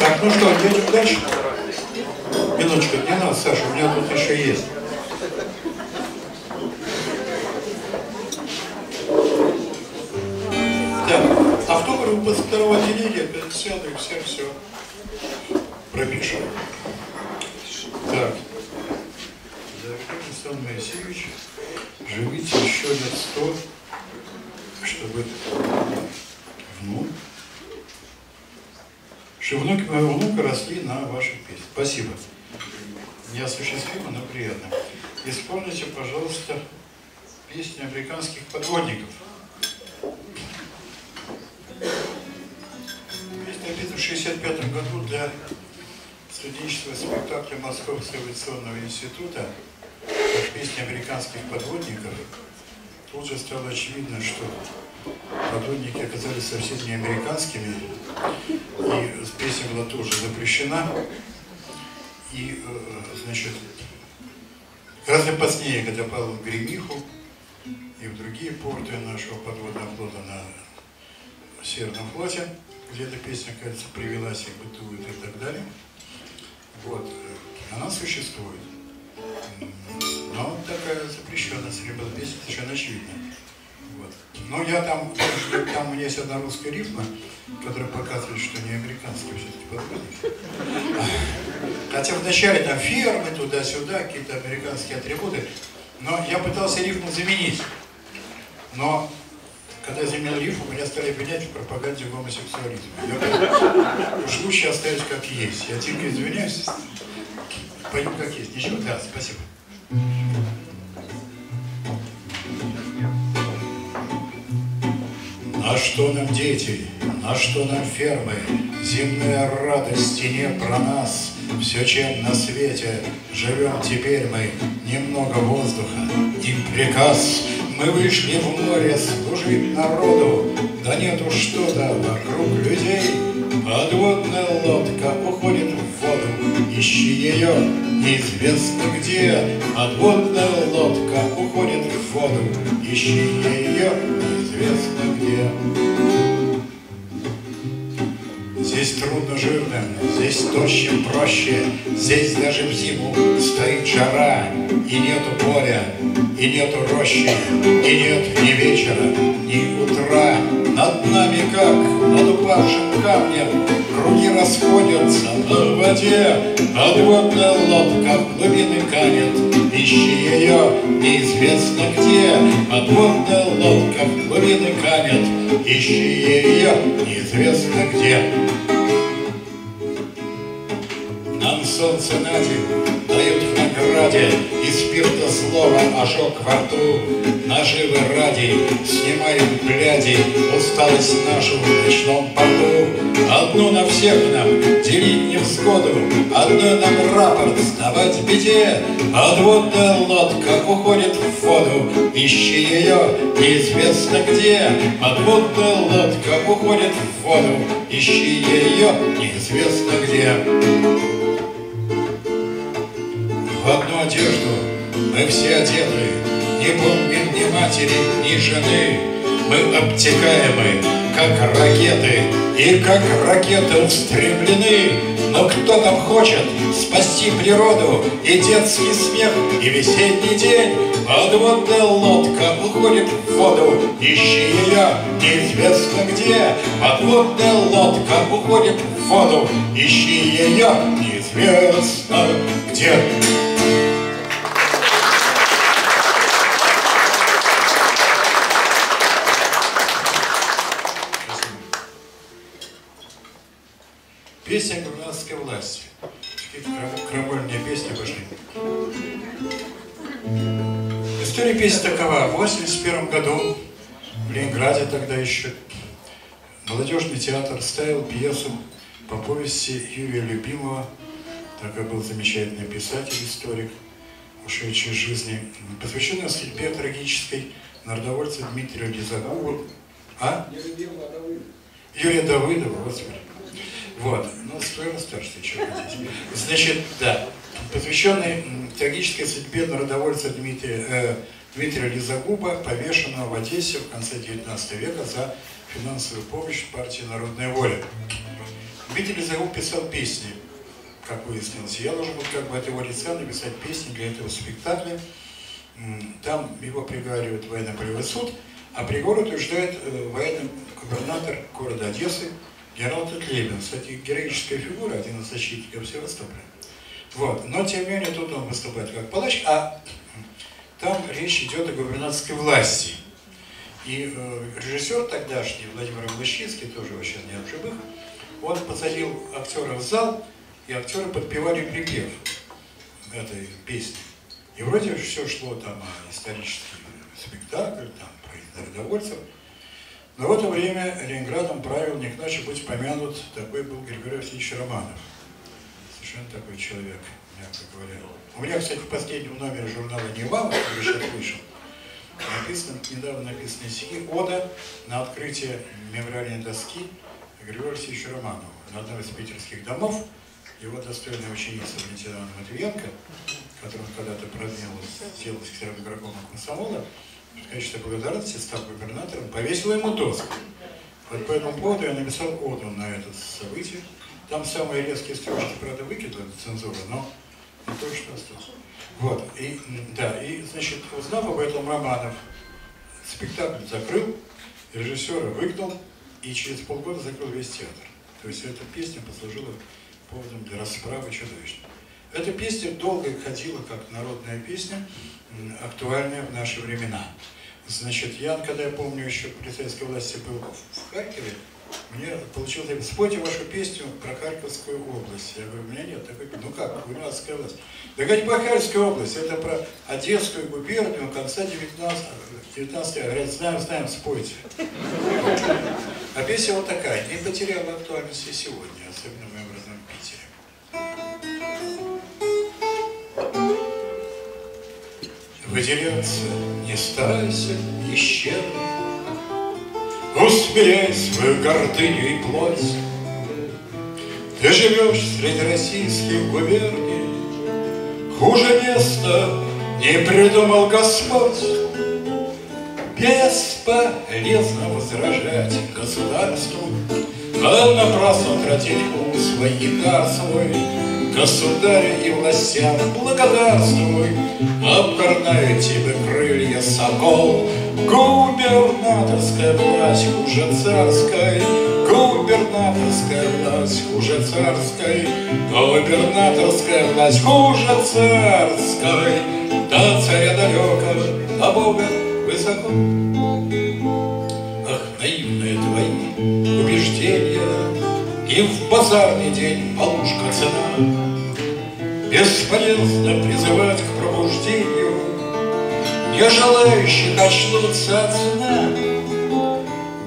Так, ну что, идем дальше? Минуточку, не надо, Саша, у меня тут еще есть. Так, автограф выпускного отделения, 50-х, все пропишем. Так. Александр Моисеевич, живите еще лет 100, чтобы внук, чтобы внуки моего внука росли на ваших песнях. Спасибо. Неосуществимо, но приятно. Исполните, пожалуйста, песни американских подводников. Песня написана в 1965 году для студенческого спектакля Московского авиационного института. Как песни американских подводников, тут же стало очевидно, что подводники оказались совсем не американскими, и песня была тоже запрещена, и, значит, гораздо позднее, когда попал в Гремиху и в другие порты нашего подводного флота на Северном флоте, где эта песня, кажется, привелась и бытует и так далее, вот, она существует. Но такая запрещенная сребрная песня совершенно очевидна. Вот. Но я там у меня есть одна русская рифма, которая показывает, что не американский все-таки подводник. Хотя вначале там фермы, туда-сюда, какие-то американские атрибуты. Но я пытался рифму заменить. Но когда я заменил рифму, меня стали обвинять в пропаганде гомосексуализма. Я уж лучше оставить как есть. Я дико извиняюсь. Пойдем как есть. Ничего? Да, спасибо. На что нам дети, на что нам фермы, земная радость и не про нас. Все, чем на свете живем теперь мы, немного воздуха и приказ. Мы вышли в море служить народу, да нету что-то вокруг людей. Подводная лодка уходит в воду, ищи ее, неизвестно где. Подводная лодка уходит в воду, ищи ее, неизвестно где. Здесь трудно жирным, здесь тощим проще, здесь даже в зиму стоит жара. И нету моря, и нету рощи, и нет ни вечера, ни утра. Над нами, как над упавшим камнем, круги расходятся на воде. Подводная лодка в глубины канет, ищи ее, неизвестно где. Подводная лодка в глубины канет, ищи ее, неизвестно где. Нам солнце на день дают в награде, и спирта слово ожог во рту. Наживы ради снимаем бляди, усталость нашу в ночном порту. Одну на всех нам делить невзгоду, одной нам рапорт сдавать в беде. Подводная лодка уходит в воду, ищи ее, неизвестно где. Подводная лодка уходит в воду, ищи ее, неизвестно где. В одну одежду мы все одеты, не помним ни матери, ни жены. Мы обтекаемы, как ракеты устремлены. Но кто там хочет спасти природу, и детский смех, и весенний день? Подводная лодка уходит в воду, ищи ее, неизвестно где. Подводная лодка уходит в воду, ищи ее, неизвестно где. Песня губернаторской власти. Какие-то крамольные песни пошли. История песни такова. В 1981 году в Ленинграде тогда еще молодежный театр ставил пьесу по повести Юрия Любимова. Такой был замечательный писатель, историк, ушедший из жизни, посвященная судьбе трагической народовольца Дмитрия Лизогубу. Юрия Давыдова, господи. Вот, ну, стоило старше, что хотите. Значит, да. посвященный трагической судьбе народовольца Дмитрия Лизогуба, повешенного в Одессе в конце 19 века за финансовую помощь партии «Народная воля». Дмитрий Лизогуб писал песни, как выяснилось. Я должен был как бы от его лица написать песни для этого спектакля. Там его приговаривает военно-полевой суд, а приговор утверждает военный губернатор города Одессы генерал Тлебин. Кстати, героическая фигура, один из защитников Севастополя. Вот. Но, тем не менее, тут он выступает как палач, а там речь идет о губернаторской власти. И режиссер тогдашний, Владимир Аблащинский, тоже его сейчас не в живых, он посадил актера в зал, и актеры подпевали припев этой песни. И вроде все шло там о исторический спектакль, там, про народовольцев. Но в это время Ленинградом правил не иначе быть помянут, такой был Григорий Васильевич Романов. Совершенно такой человек, мягко говоря. У меня, кстати, в последнем номере журнала «Нева», который сейчас вышел, недавно написаны стихи «Ода» на открытие мемориальной доски Григория Васильевича Романова на одном из питерских домов. Его достойная ученица Валентина Матвиенко, которую он когда-то прозвал, сделал секретарем игроком комсомола, в качестве благодарности став губернатором, повесила ему доску. Вот по этому поводу я написал оду на это событие. Там самые резкие строчки, правда, выкидывали цензуру, но не то, что осталось. Вот, и, да, и, значит, узнав об этом, Романов спектакль закрыл, режиссера выгнал, и через полгода закрыл весь театр. То есть эта песня послужила поводом для расправы чудовищной. Эта песня долго ходила, как народная песня, актуальная в наши времена. Значит, я, когда я помню, еще при советской власти был в Харькове, мне получилось, спойте вашу песню про Харьковскую область. Я говорю, у меня нет такой, ну как, губернатская власть. Да хоть по Харьковской области, это про Одесскую губернию конца 19-го, говорят, знаем, спойте. А песня вот такая, не потеряла актуальности сегодня, особенно в моем родном Питере. Выделяться не старайся, исчерпай, усмиряй свою гордыню и плоть. Ты живешь среди российских губерний, хуже места не придумал Господь. Бесполезно возражать государству, а напрасно тратить ум свой и дар свой. Государю и властям благодарствуй, обгорнаю тебе крылья сокол. Губернаторская власть хуже царской, губернаторская власть хуже царской, губернаторская власть хуже царской. До царя далеко, до Бога высоко. Ах, наивные твои убеждения, и в базарный день полушка цена. Бесполезно призывать к пробуждению не желающих очнуться от сна.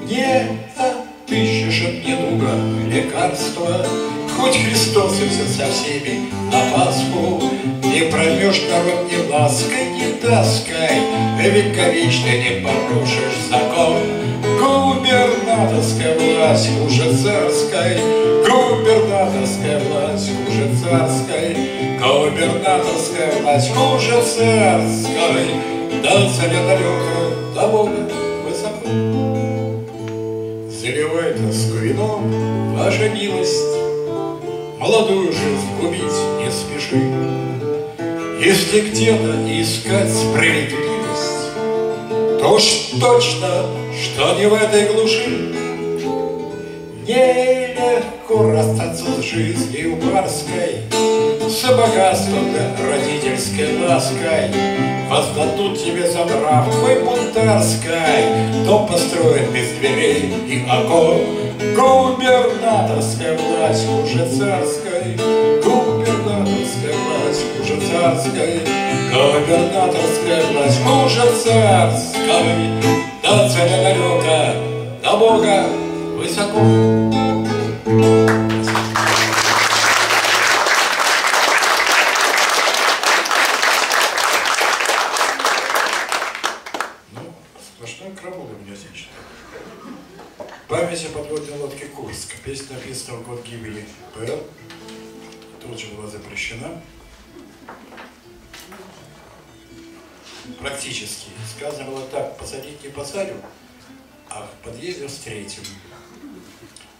Не отыщешь от недуга лекарства, хоть Христос и со всеми на Пасху. Не проймешь народ ни лаской, ни таской, вековечно не порушишь закон. Губернаторская власть хуже царской, губернаторская власть хуже царской, губернаторская власть хуже царской. До царя далеко, до Бога высоко. Заливай тоску вином, ваша милость, молодую жизнь губить не спеши. Если где-то искать справедливость, то уж точно, что не в этой глуши. Нелегко расстаться с жизнью барской, с богатством да родительской лаской. Воздадут тебе за нрав твой бунтарской, дом построят без дверей и окон. Губернаторская власть хуже царской, губернаторская власть хуже царской, губернаторская власть хуже царской. До царя далеко, до Бога высоко. Память о подводной лодке «Курск». Песня написана в год гибели П-18. Тут же была запрещена. практически. Сказано было так: посадить не посадю, а в подъезде встретим.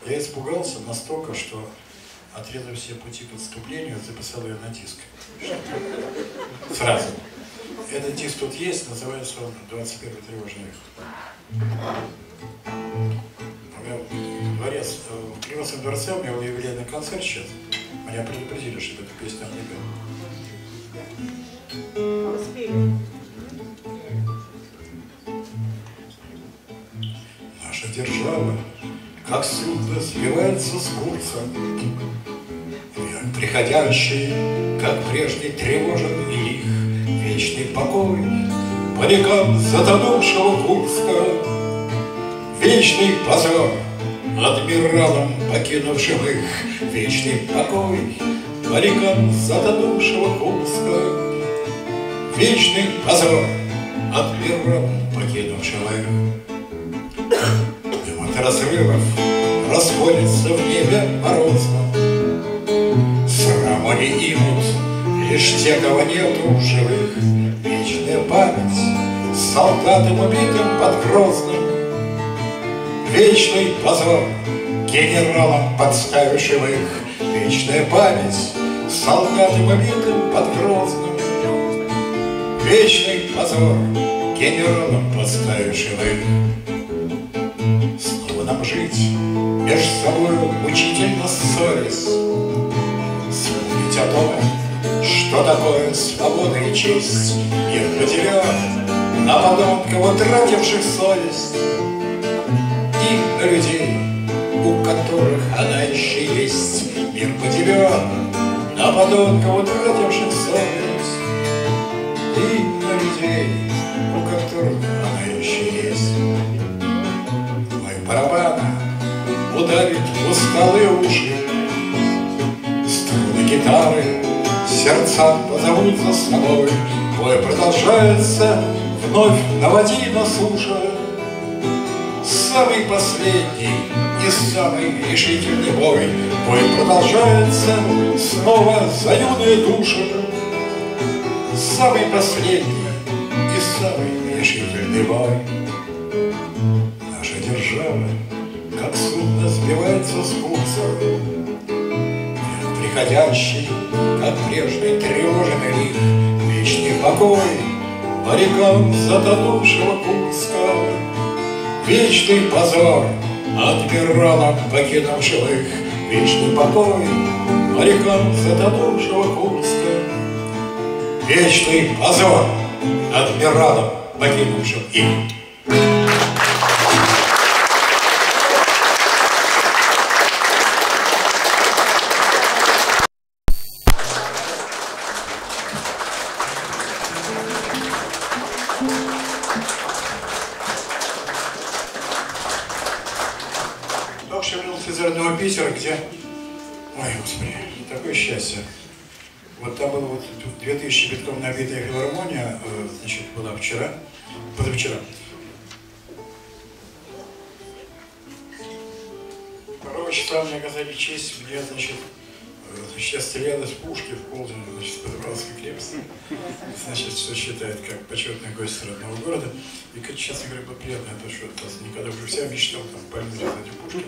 Я испугался настолько, что отрезав все пути к отступлению, записал ее на диск. Сразу. Этот диск тут есть, называется он «21 тревожный эхо». Дворец, в Кремлевском дворце у меня выявили на концерт сейчас. Меня предупредили, что эта песня не была. Успели. Наша держава, как судно, сливается с курсом. Приходящий, как прежде, тревожен их вечный покой, морякам затонувшего Курска, вечный позор адмиралам, покинувшим их вечный покой, морякам затонувшего Курска, вечный позор адмиралам, покинувшим их. И вот разрывов расходится в небе морозно, сраму не имут лишь те, кого нету живых, вечная память солдатам убитым под Грозным, вечный позор генералам, подставившим их, вечная память солдатам убитым под Грозным, вечный позор генералам, подставившим их. Снова нам жить между собой мучительно ссорясь, вспомнить о том, что такое свобода и честь, мир потерял на подонков, утративших совесть, и на людей, у которых она еще есть, мир потерян на подонков, утративших совесть, и на людей, у которых она еще есть. Мой барабан ударит в усталые уши, струны гитары сердца позовут за собой, бой продолжается, вновь на воде на суше. Самый последний и самый решительный бой, бой продолжается снова за юные души. Самый последний и самый решительный бой. Наша держава, как судно, сбивается с курса. Приходящий, как прежде, тревожный их вечный покой морякам затонувшего Курска, вечный позор адмиралам, покинувших их, вечный покой морякам затонувшего Курска, вечный позор адмиралам, покинувших их. Питер, где, ой, господи, такое счастье. Вот там было вот 2000 битком набитая филармония, значит, была вчера, позавчера. Второго числа мне оказали честь, где, значит, я стрелял из пушки в полдень, значит, подобрался к Лепсу, значит, что считает как почетный гость родного города. И, как честно говоря, было приятно, это что никогда уже вся мечтал там полезать эти пушки.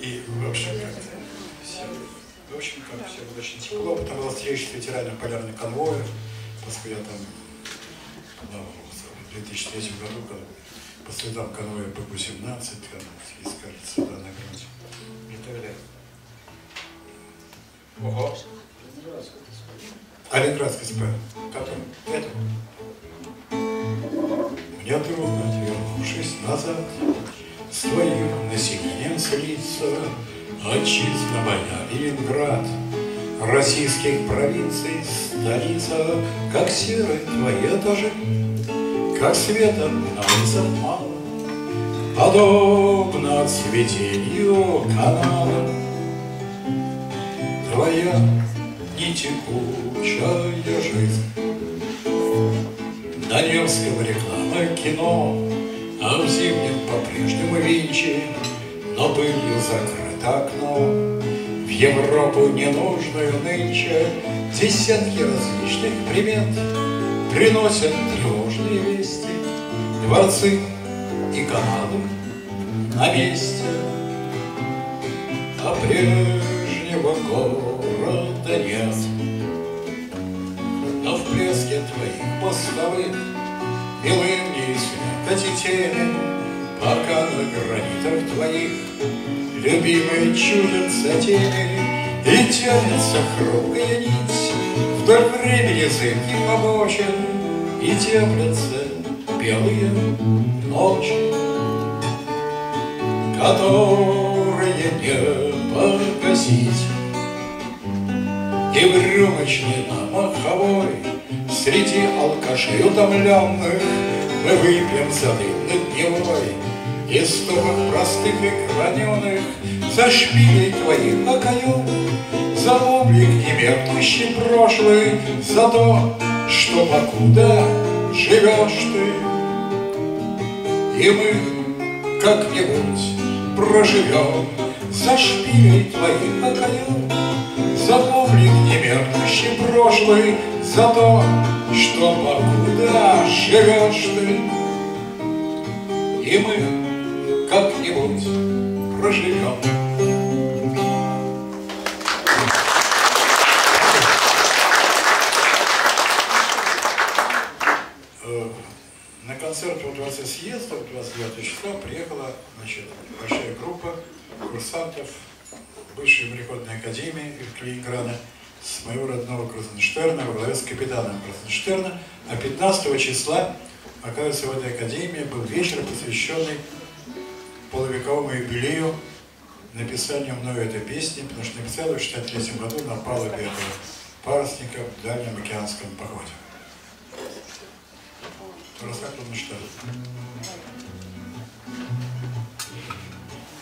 И, в общем, как все было очень тепло. Потом была встреча с ветеранами полярных конвоев, поскольку я там, в 2003 году, когда по следам конвоя ПП-18, когда искали сюда на границе. Ого. Оренбургская СП. Это? Мне трудно, отвернувшись назад, с твоим населением слиться. Отчизна моя, Ленинград, российских провинций столица, как серые твои этажи, как света на улицах мало, подобно цветению канала. Твоя нетекучая жизнь на Невском реклама кино, а в зимнем по-прежнему винчи, но пылью закрыто окно. В Европу ненужную нынче десятки различных примет, приносят тревожные вести, дворцы и каналы на месте, а прежнего города нет. Но в плеске твоих мостовых белым не святоти тени, пока на гранитах твоих любимые чужица тени, и тянется хрупкая нить вдоль времени зыбких обочин, и теплятся белые ночи, которые не погасить. И в рюмочной на маховой среди алкашей утомленных мы выпьем за дымный дневой и стопок простых и храненых, за шпилей твоих окаянных, за облик немеркнущий прошлый, за то, что покуда живешь ты. И мы как-нибудь проживем за шпилей твоих окаянных, за облик немеркнущий прошлый, за то, что покуда живешь ты. И мы как-нибудь проживем. Концерт во Дворце съездов 29 числа приехала, значит, большая группа курсантов Высшей мореходной академии из Клейнграна с моего родного Крузенштерна во главе с капитаном Крузенштерна. А 15 числа, оказывается, в этой академии был вечер, посвященный полувековому юбилею написанию мною этой песни, потому что написал ее в 1963 году на палубе этого парусника в дальнем океанском походе.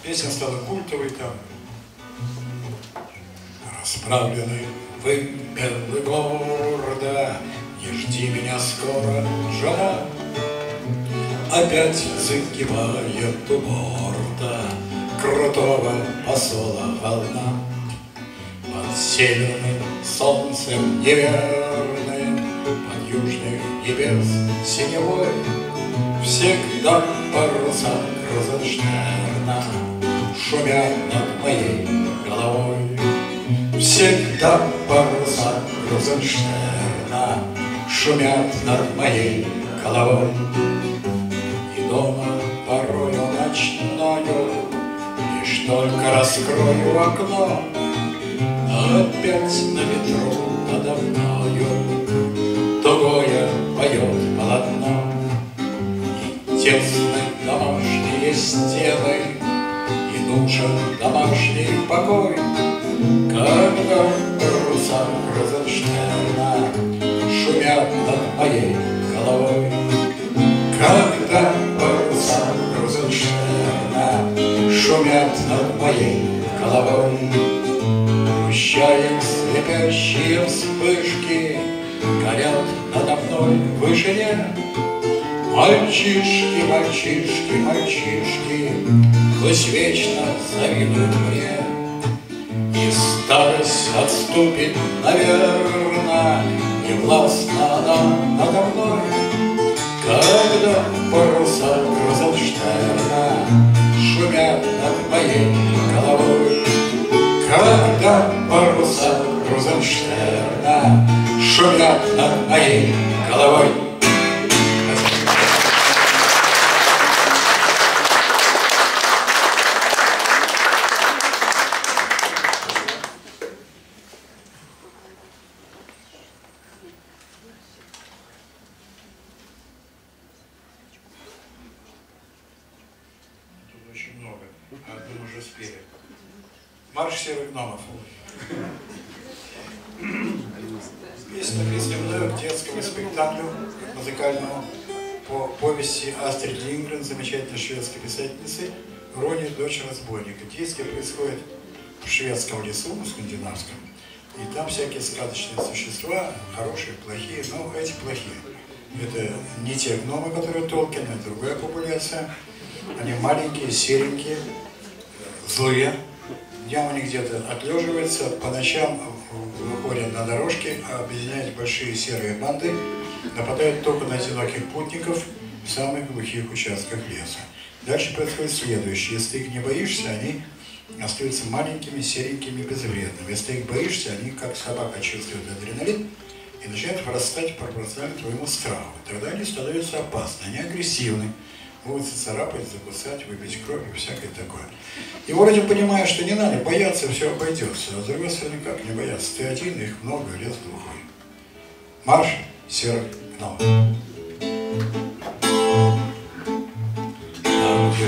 Песня стала культовой там. Расправлены вы, белые города, не жди меня скоро, жена. Опять загибает у борта крутого посола волна. Под северным солнцем неверным, под южных небес синевой, всегда паруса Крузенштерна шумят над моей головой. Всегда паруса Крузенштерна шумят над моей головой. И дома порою ночною лишь только раскрою окно, но опять на ветру надо мною тугое поет полотно. Тесны домашние стены, и нужен домашний покой, когда паруса Крузенштерна шумят над моей головой. Когда паруса Крузенштерна шумят над моей головой. Прощаем слепящие вспышки, горят надо мной в вышине. Мальчишки, мальчишки, мальчишки, пусть вечно завидуют мне. И старость отступит, наверно, не властна она надо мной, когда паруса Крузенштерна шумят над моей головой. Когда паруса Крузенштерна шумят над моей головой. Шведской писательницы Рони, дочь разбойника. Действие происходит в шведском лесу, в скандинавском, и там всякие сказочные существа, хорошие, плохие, но эти плохие. Это не те гномы, которые Толкины, это другая популяция. Они маленькие, серенькие, злые. Днем они где-то отлеживаются, по ночам выходят на дорожки, объединяют большие серые банды нападает только на одиноких путников в самых глухих участках леса. Дальше происходит следующее. Если их не боишься, они остаются маленькими, серенькими, безвредными. Если их боишься, они, как собака, чувствуют адреналин и начинают вырастать пропорционально твоему страху. Тогда они становятся опасны, они агрессивны, могут зацарапать, закусать, выпить кровь и всякое такое. И вроде понимая, что не надо, бояться, все обойдется. А с другой стороны, как не бояться? Ты один, их много, лес глухой. Марш серых гномов.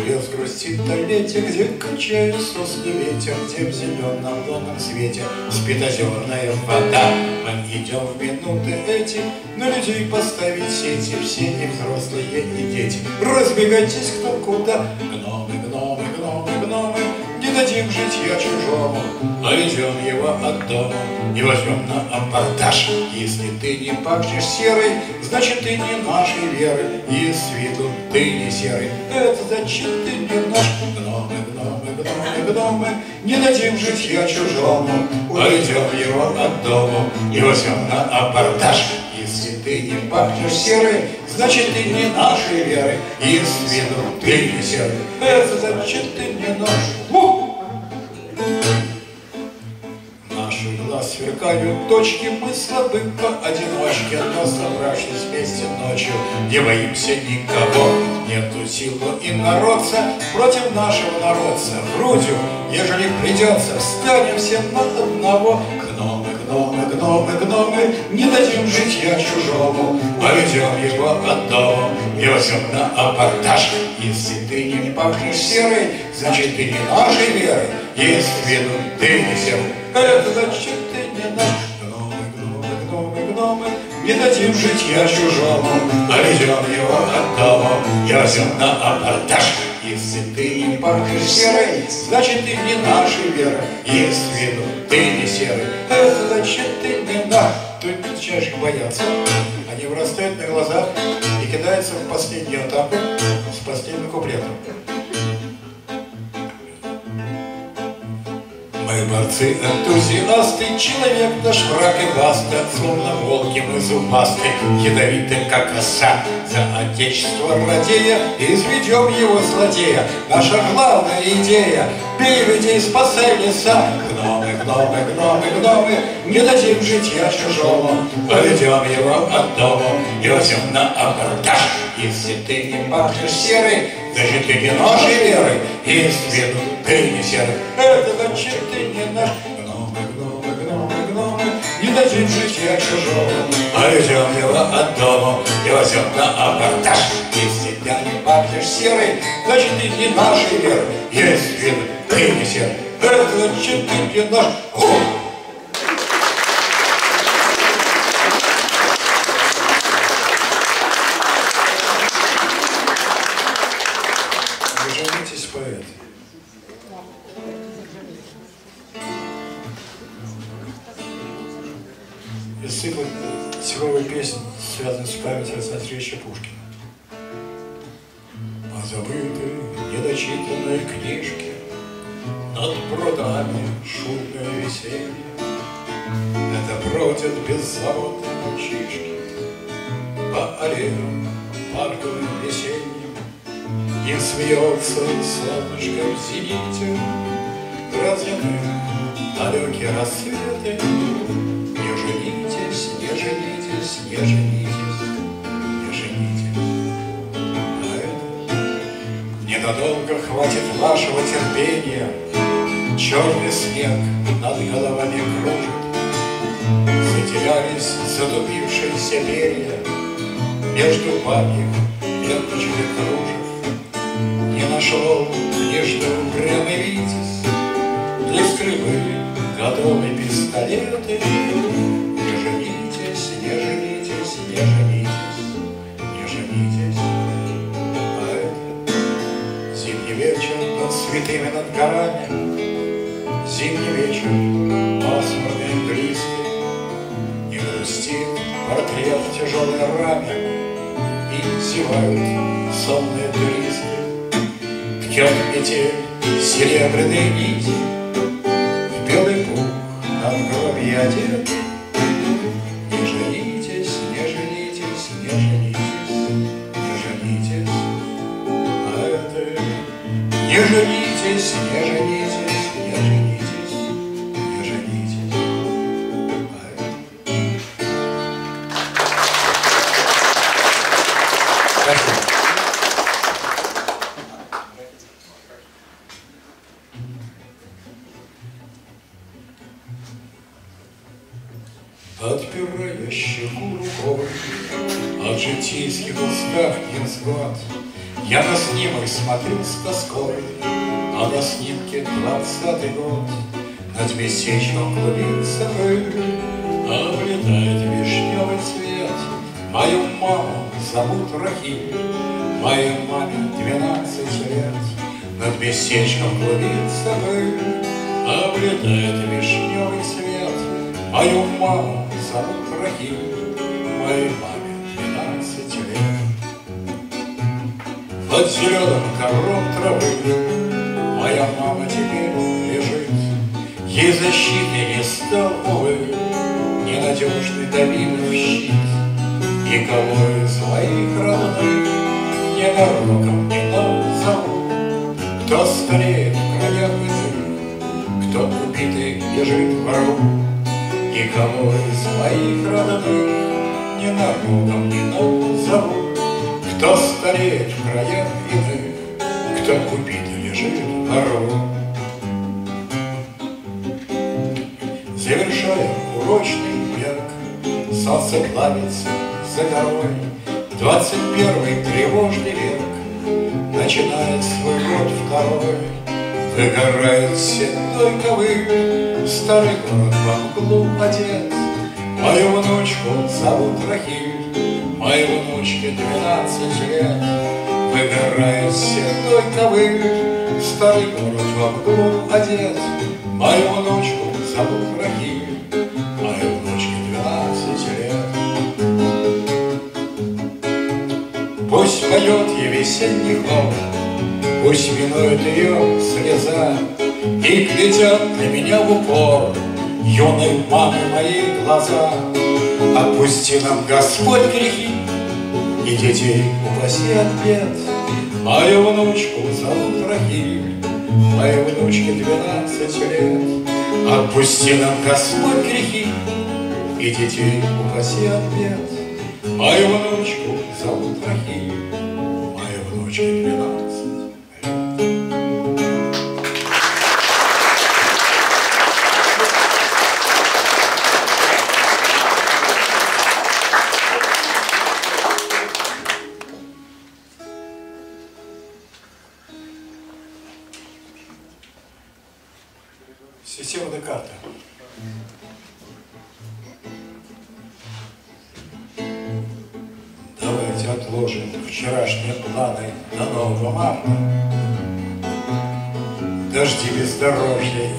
Лес грустит на лете, где качает сосны ветер, где в зеленом лунном свете спит озерная вода. Мы идем в минуты эти, на людей поставить сети, все не взрослые и дети. Разбегайтесь кто куда, гномы, гномы, гномы, гномы, не дадим житья чужому, повезем его от дома и возьмем на абордаж. Если ты не пахнешь серой, значит ты не нашей веры, и с виду ты не серый, это значит ты не наш. Гномы, гномы, гномы, гномы, не дадим житья чужому, повезем его от дома и возьмем на абордаж. Если ты не пахнешь серой, значит ты не нашей веры, и с виду ты не серый, это значит ты не наш. Наши глаз сверкают точки, мы слабы поодиночке, но собравшись вместе ночью, не боимся никого. Нету силы и народца против нашего народца, грудью, ежели придется, встанем всем на одного. Гномы, гномы, гномы, гномы, не дадим житья чужому, поведем его от дома и возьмем на абордаж. Если ты не пахнешь серой, значит ты не нашей веры, если виду ты не серый, это значит ты не наш. Гномы, гномы, гномы, гномы, не дадим житья чужому, поведем его от дома и возьмем на абордаж. Если ты не пахнешь серой, значит ты не нашей веры, если виду ты не серый, это значит ты не наш. Тут начинаешь их бояться. Они вырастают на глазах и кидаются в последнюю атаку с последним куплетом. Мы борцы-энтузиасты, человек наш враг и баста, словно волки мы зубасты, ядовиты как оса. За отечество радея изведем его злодея, наша главная идея, бей людей, спасай леса. Гномы, гномы, гномы, гномы, не дадим житья чужому, поведем его от дома и возьмем на абордаж. Если ты не пахнешь серой, значит ты не нашей веры, и с виду ты не серый, это значит ты не наш. Гномы, гномы, гномы, гномы, не дадим житья чужому, поведем его от дома и возьмем на абордаж. Если ты не пахнешь серой, значит ты не нашей веры, и с виду ты не серый, это значит ты не наш. Связанный с памятью Александра Сергеевича Пушкина. О забытой, недочитанной книжке над прудами шумное веселье, это бродят беззаботные мальчишки по аллеям парковым весенним, и смеется солнышко в зените, разъяны далекие рассветы. Не женитесь, не женитесь, не женитесь, не женитесь. А это ненадолго хватит вашего терпения. Черный снег над головами кружит, затерялись затупившиеся перья, между вами ленточкой кружев. Не нашел нежно упрямый витязь для стрельбы готовы пистолеты. Не женитесь, не женитесь, не женитесь. А это зимний вечер над святыми, над горами, зимний вечер пасмурный, близкий, и грустит портрет в тяжелой раме, и зевают сонные туристы. Ткет метель серебряные нити, в белый пух над головой одет. Не женитесь, не женитесь, Не женитесь, не женитесь, не женитесь, не женитесь. Спасибо. Подпирая щеку рукой от житейских устав невзгод, я на снимок смотрю с тоской, а на снимке 20-й год. Над местечком клубится пыль, облетает вишневый цвет. Мою маму зовут Рахиль, моей маме 12 лет. Над местечком клубится пыль, облетает вишневый цвет. Мою маму зовут Рахиль, моей маме 12 лет. Под зеленым ковром травы моя мама теперь лежит. Ей защиты не стал, увы, ненадежный Давидов щит. Никого из своих родных ни пороком не назову. Кто стареет, крадет мир, кто убитый бежит в вору. Никого из своих родных ни пороком не назову. Кто стареет в краях вины, кто купит и лежит в гору. Завершая урочный век, солнце плавится за горой. 21-й тревожный век начинает свой год 2-й. Выгорает седой ковы, старый город в углу одет. Мою внучку зовут Рахиль, моей внучке 12 лет. Выбирая седой ковыль, старый город во вглубь одет. Мою внучку зовут Рахиль, моей внучке 12 лет. Пусть поет ей весенний хор, пусть минует ее слеза, и глядят на меня в упор юной мамы мои глаза. Отпусти нам, Господь, грехи, и детей упаси от бед. Мою внучку зовут Рахиль, моей внучке 12 лет. Отпусти нам, Господь, грехи, и детей упаси от бед. Мою внучку зовут Рахиль, моей внучке 12 лет.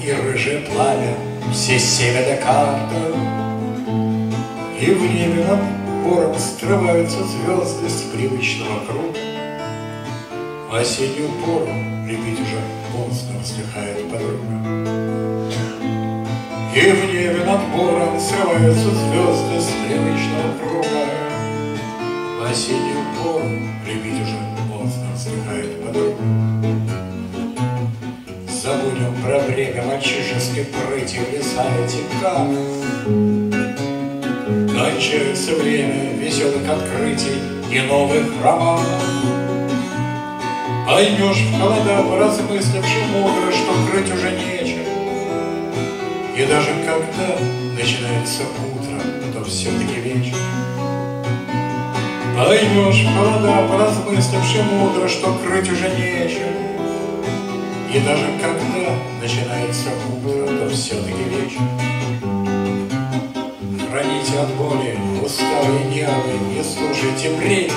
И рыжее пламя, все севера карта, и в небе над гором скрываются звезды с привычного круга. В осеннюю пору любить уже поздно, вздыхает подруга. И в небе над гором скрываются звезды с привычного круга. В осеннюю пору любить уже поздно, вздыхает подруга. Забудем про время мальчишеской прыти в леса и теках. Кончается время веселых открытий и новых романов. Поймешь в холода, поразмысливши мудро, что крыть уже нечем. И даже когда начинается утро, то все-таки вечер. Поймешь в холода, поразмысливши мудро, что крыть уже нечем. И даже когда начинается утро, то все-таки вечер. Храните от боли уставы Невы, не слушайте бредни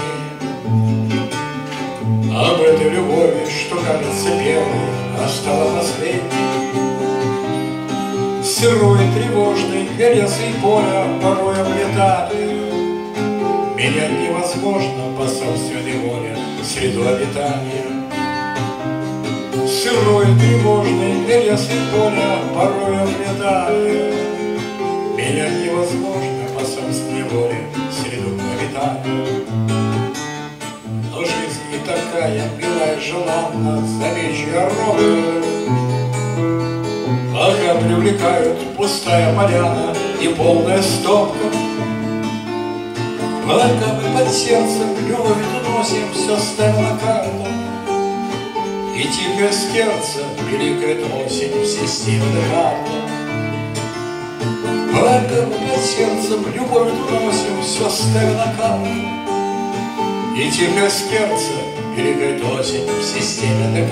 об этой любови, что кажется первой, а стала последней. Сырой, тревожный, леса и поля порой облетали. Меня невозможно по собственной воле среду обитания. Сырой, тревожный, лес и поля порой облетали. Меня невозможно по собственной воле среду обитания. Но жизнь и такая милая жила на заречье ровно. Пока привлекают пустая поляна и полная стопка, пока мы под сердцем любовь уносим все стало на карту. И тихое сердце великая осень в системной карты. Пока мы под сердцем любовь уносим все стало на карту. И тихо сердце перегорит осень в системе ДК.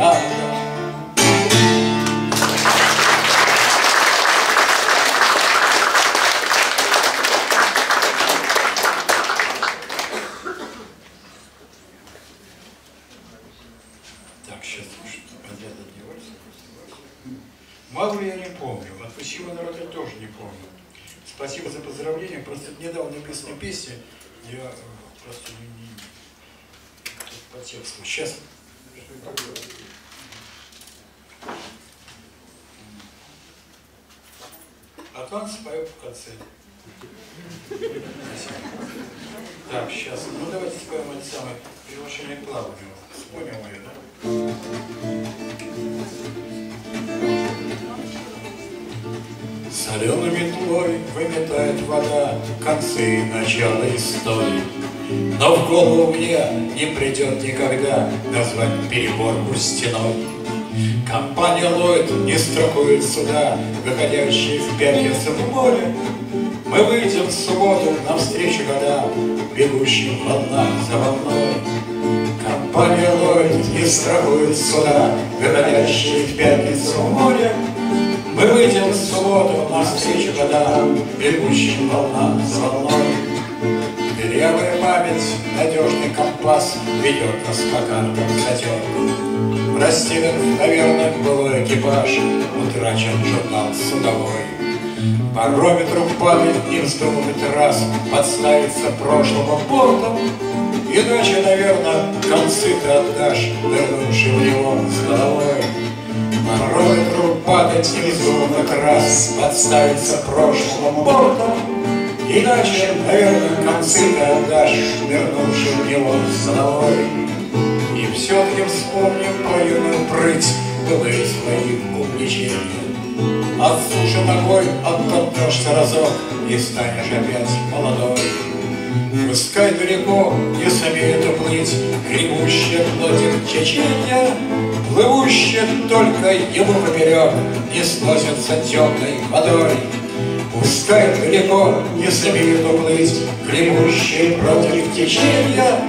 Так, сейчас уж победа не вользуется. Мало я не помню, от почему народ я тоже не помню. Спасибо за поздравление, просто недавно написана песня, я просто не... по тексту. Сейчас. Атланты споем в конце. Так, сейчас. Ну давайте споем это самое приглашение к Клавдию. Вспомнил ее, да? Соленой метлой выметает вода концы начала истории. Но в голову мне не придет никогда назвать переборку стеной. Компания Ллойд не страхует суда, выходящие в пятницу в море. Мы выйдем в субботу навстречу годам, бегущим волна за волной. Компания Ллойд не страхует суда, выходящие в пятницу в море. Мы выйдем в субботу навстречу годам, бегущим волна за волной. Дырявая память, надежный компас ведет нас по картам затертым. Растерян, наверное, был экипаж, утрачен журнал судовой. Барометру падает вниз, думает раз, подставится прошлому бортом. Иначе, наверное, концы ты отдашь, нырнувши в него с головой. Барометру падает вниз, думает раз, подставится прошлому бортом. Иначе, наверное, концы ты отдашь, вернувши в него с головой. И все-таки вспомним про юную прыть, былые свои увлечения. От суши ногой оттолкнешься разок и станешь опять молодой. Пускай далеко не сумеет уплыть гребущее плотит течение, плывущее только ему поперек не сносится темной водой. Пускай далеко не сумеет уплыть гребущие против течения,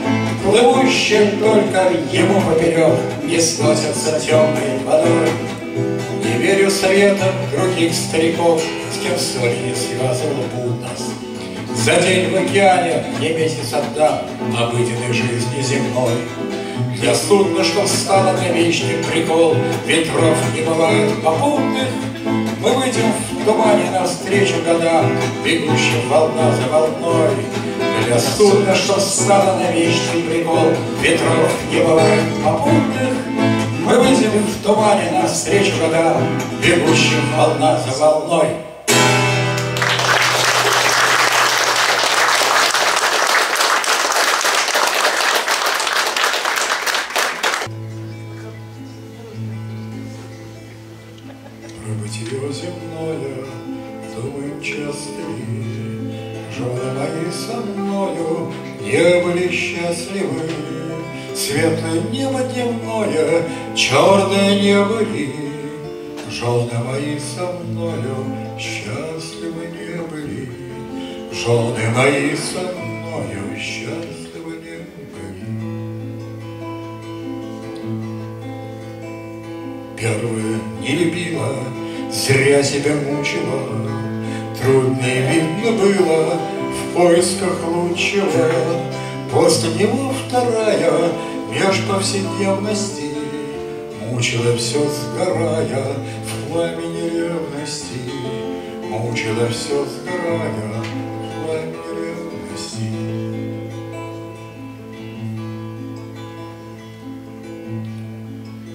плывущие только ему поперек не сносятся темной водой. Не верю советам других стариков, с кем соль не связывал путь нас. За день в океане не месяц отдам обыденной жизни земной. Для судна, что встало на вечный прикол, ветров не бывает попутных. Мы выйдем в тумане навстречу годам, бегущим волна за волной. Для судна, что встало на вечный прикол, ветров не бывает попутных. Мы выйдем в тумане навстречу годам, бегущим волна за волной. Светлое небо дневное, черное небо ли, желтые мои со мною, счастливы не были, желтые мои со мною, счастливы не были. Первая не любила, зря себя мучила, труднее видно было в поисках лучшего. После него вторая меж повседневности мучила все сгорая в пламени ревности, мучила все сгорая в пламени ревности.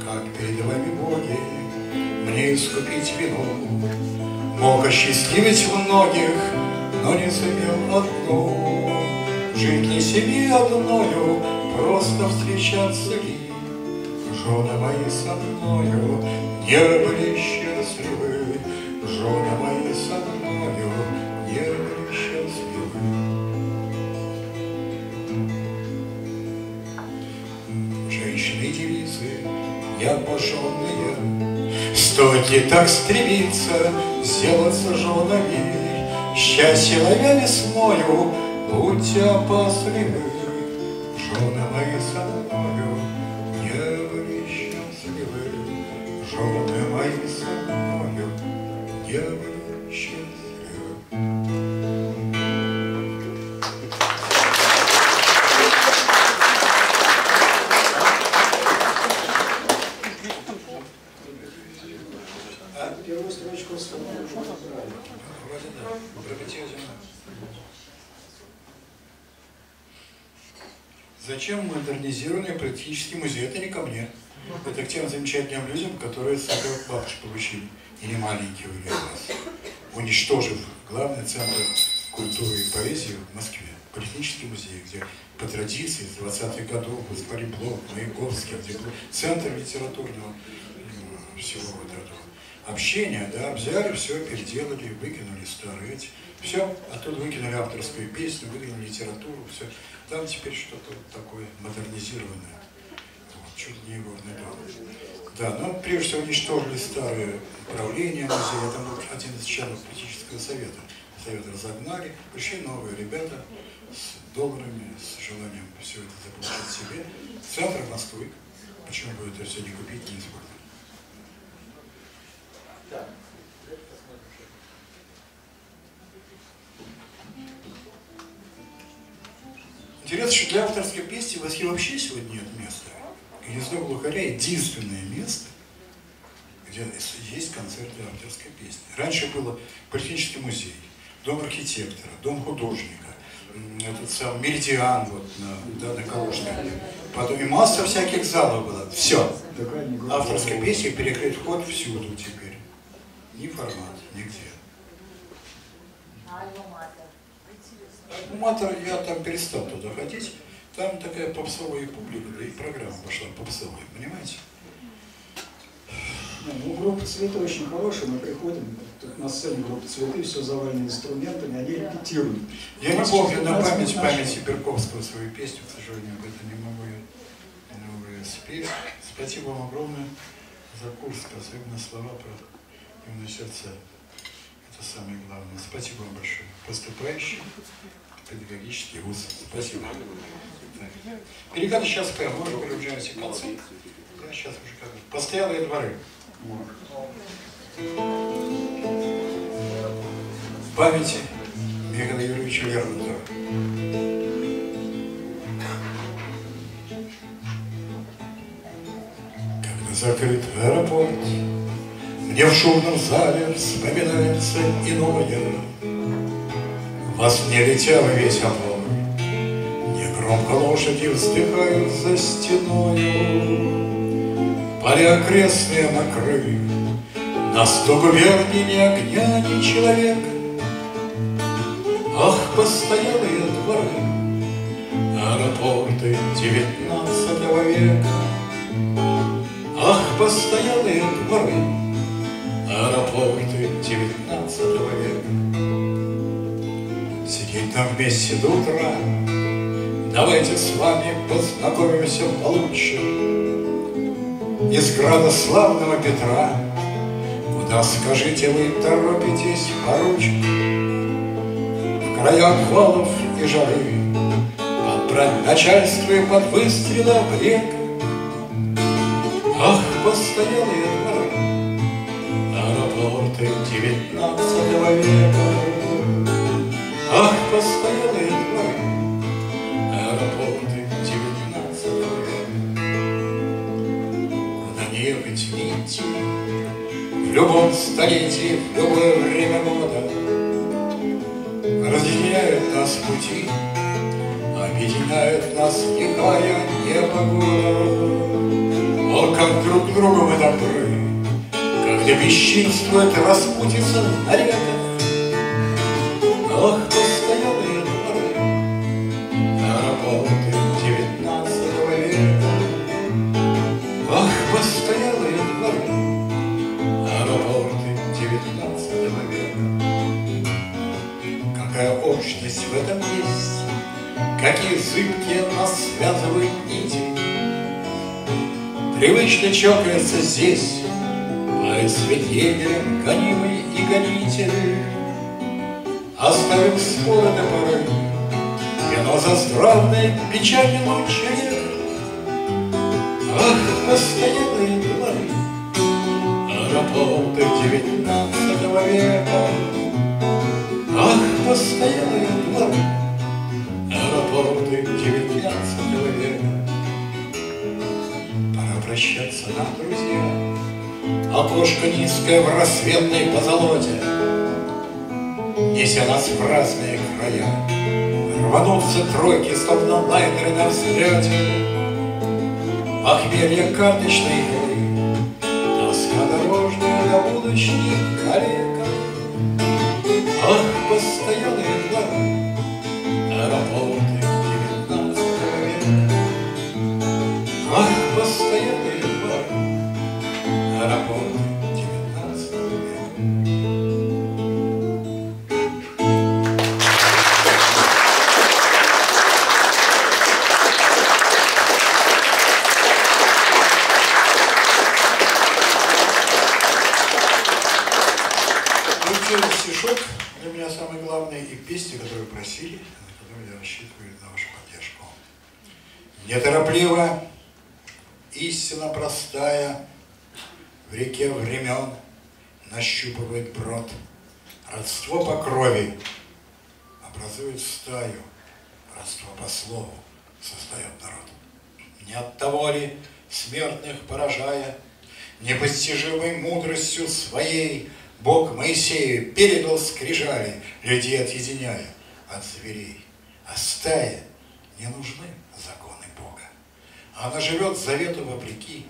Как перед вами боги мне искупить вину, мог осчастливить многих, но не сумел одну. Жить не себе одною, просто встречаться ли, жены мои со мною не были счастливы, жены мои со мною не были счастливы. Женщины-девицы, необожженные, стоит ли так стремиться сделаться женами, счастье ловя весною, будьте опасливы. Жены мои со мною не были счастливы, жены мои со мною не были счастливы. А первую строчку с вами уже забрали. Вроде да, пропитезию. Зачем модернизированный политический музей? Это не ко мне. Это к тем замечательным людям, которые с этого бабушек получили. Или маленькие у нас. Уничтожив главный центр культуры и поэзии в Москве. Политический музей, где по традиции с 20-х годов воспари Блок, Маяковский, где был центр литературного всего вот этого общения, да, взяли, все переделали, выкинули старые эти. Все, оттуда выкинули авторскую песню, выкинули литературу, все. Там теперь что-то такое модернизированное. Вот, чуть не его надал. Да, но прежде всего уничтожили старое управление музея. Там был один из членов политического совета. Совет разогнали, пришли новые ребята с долларами, с желанием все это заполучить себе. Центр Москвы. Почему бы это все не купить, не использовать? Интересно, что для авторской песни в Москве вообще сегодня нет места. Гнездо глухаря — единственное место, где есть концерты авторской песни. Раньше был политический музей, дом архитектора, дом художника, этот сам Меридиан вот на Калужской. Потом и масса всяких залов была. Все. Авторской песни перекрыть вход всюду теперь. Ни формат, нигде. Матер, я там перестал туда ходить, там такая попсовая публика, да и программа пошла попсовая, понимаете? Ну, группа «Цветы» очень хорошая, мы приходим, тут на сцене группа «Цветы», все завалено инструментами, они репетируют. Я не помню на памяти Перковского свою песню, к сожалению, об этом не могу ее спеть. Спасибо вам огромное за курс, особенно слова про «Юные сердца». Это самое главное. Спасибо вам большое. Поступающий педагогический вуз. Спасибо. Перегады сейчас прямо. Мы уже приближаемся к концу. Да, сейчас уже как постоялые дворы. В памяти Михаила Юрьевича Ярмутова. Когда закрыт аэропорт, мне в шумном зале вспоминается иное. Вас не летело весь облом, не громко лошади вздыхают за стеною. Поля окрестные накрыли, на сто губерний ни огня, ни человека. Ах, постоялые дворы, аэропорты 19 века. Ах, постоялые дворы, аэропорты 19 века. Сидеть нам вместе до утра, давайте с вами познакомимся получше. Из града славного Петра, куда, скажите, вы торопитесь, поручик? В края обвалов и жары, под начальство и под выстрелы в рек. Ах, постоялые дворы, аэропорты 19 века. Ах, постоялые дворы, аэропорты 19 века. Куда не ехать, не идти, в любом столетии, в любое время года. Разъединяют нас пути, объединяют нас лихая непогода. О, как друг другу мы добры, когда бесчинствует распутица на реках. Ах, постоялые дворы, аэропорты 19 связывают нити. Привычно чокается здесь поэт с ветрегерем, гонимый и гонитель. Оставив споры до поры, вино за странный печальный лучик. Ах, постоянные дворы, аэропорты 19 века. Ах, постоянные дворы, аэропорты 19 века. Пора прощаться нам, друзья, окошко низкое в рассветной позолоте, неся нас в разные края, рванутся тройки, словно лайнеры на взлете. Похмелья карточной игры, тоска дорожная до будущих коллег. Ах, постоянные дворы, аэропорты 19 века. Ах, постоянные дворы, аэропорты 19 века. Песни, которые просили, на которые я рассчитываю на вашу поддержку. Неторопливо, истина простая, в реке времен нащупывает брод. Родство по крови образует стаю, родство по слову создает народ. Не от того ли, смертных поражая, непостижимой мудростью своей, Бог Моисею передал скрижали, людей отъединяя от зверей. А стае не нужны законы Бога. Она живет завету вопреки.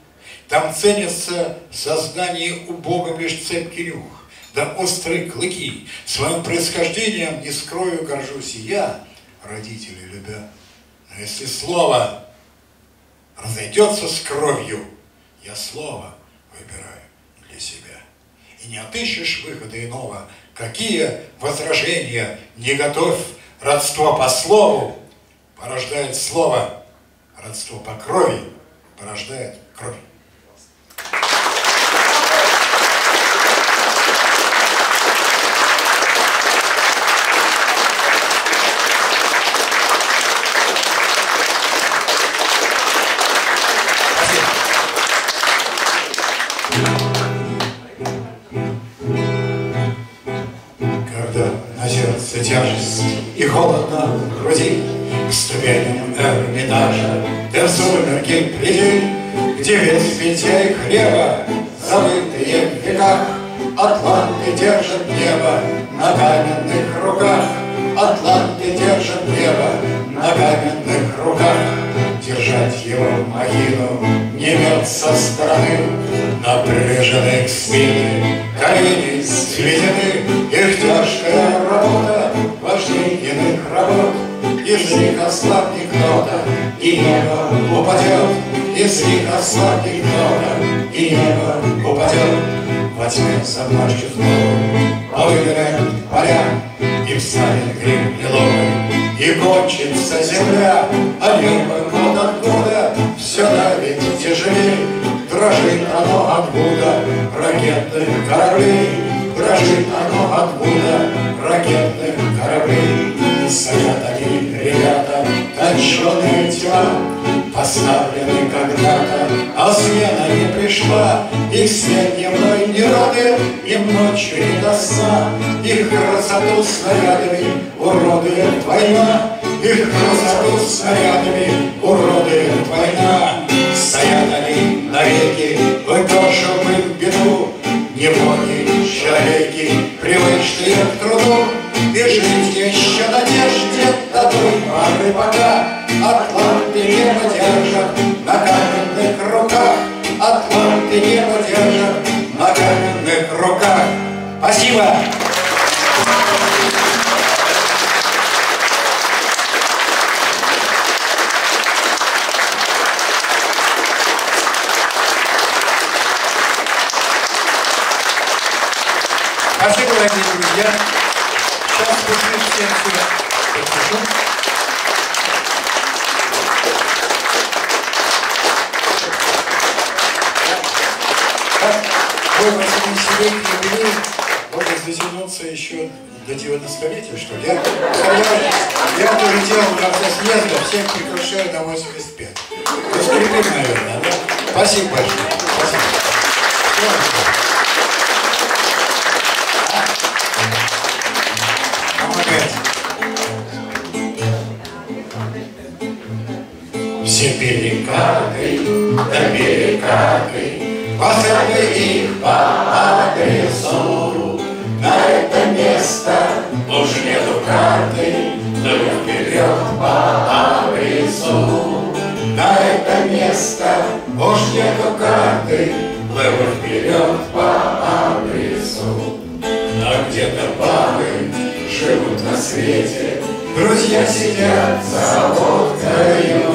Там ценится в сознании убогом лишь цепкий нюх, да острые клыки. Своим происхождением не скрою, горжусь и я, родителей любя. Но если слово разойдется с кровью, я слово выбираю для себя. И не отыщешь выхода иного. Какие возражения не готовь. Родство по слову порождает слово. Родство по крови порождает кровь. Тяжесть и холодно в груди, к ступеням Эрмитажа, ты в сумерки приди, где весь питья хлеба, забытые в веках, атланты держат небо на каменных руках, атланты держат небо на каменных руках, держать его в могилу не мед со стороны, напряжены к спине, колени сведены, их тяжкая работа важней иных работ. Из них ослабнет кто-то, и небо упадет. Из них ослабнет кто-то, и небо упадет. Во тьме заплачут вновь, повымирают поля, и встанет грим лиловый, и кончится земля. А небо год от года все давит тяжелей, дрожит оно от гуда ракетных кораблей, дрожит оно от гуда ракетных кораблей. Стоят они, ребята, точеные тела, поставлены когда-то, а смена не пришла. Их свет дневной не рады, им ночью не до сна. Их красоту снарядами уродует война, их красоту снарядами уродует война. Стоят они навеки, выкошивают беду, небоги, человеки, привычные к труду. И жить еще надежде до той поры, пока атланты не подержат на каменных руках, атланты не подержат на каменных руках. Спасибо! Спасибо, дорогие друзья. Сейчас мы всем сюда. Какой на сегодняшний день юбилей, можно дотянуться еще до 90-летия, что ли. Я тоже делал в конце съезда, всех приглашаю на 85. Раскрепим, наверное, да? Спасибо большое. Спасибо. Помогайте. Все перекаты, да перекаты, посылай их по адресу. На это место уж нету карты, но вперед по адресу. На это место уж нету карты, плыву вперед по адресу. А где-то бабы живут на свете, друзья сидят за водкою,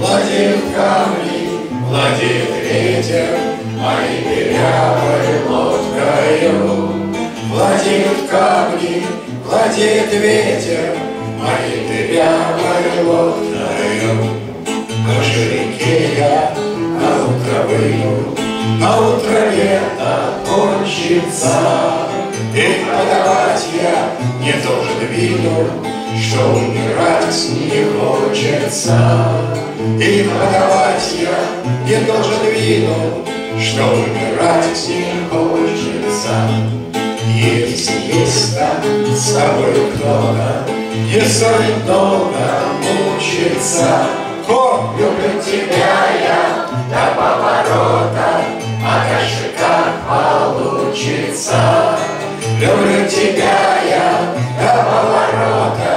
владеют камни, владеет ветер, моей дырявой лодкою. Владеют камни, владеет ветер, моей дырявой лодкою. На реке я на утро выйду, на утро лето кончится, и подавать я не должен виду, что умирать не хочется. И подавать я не должен виду, что умирать не хочется. Если есть там с тобой кто-то, не стоит долго мучиться. О, люблю тебя я до поворота, а дальше как получится. Люблю тебя я до поворота,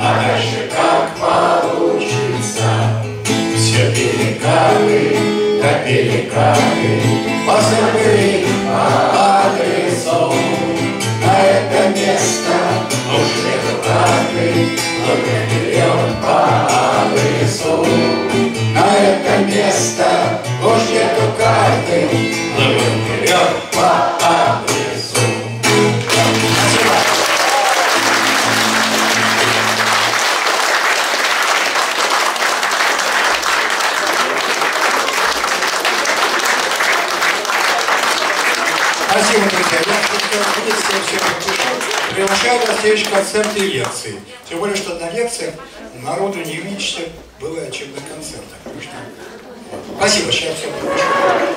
а дальше как получится. Все перекаты, да перекаты, посылай по адресу. На это место уж нету карты, но вперед по адресу. На это место уж нету карты, но вперед по адресу. Спасибо, друзья. Я хотел приветствовать всех послушал, приглашаю на следующие концерты и лекции. Тем более, что на лекциях народу не меньше было, чем на концертах. Спасибо, сейчас все покажу.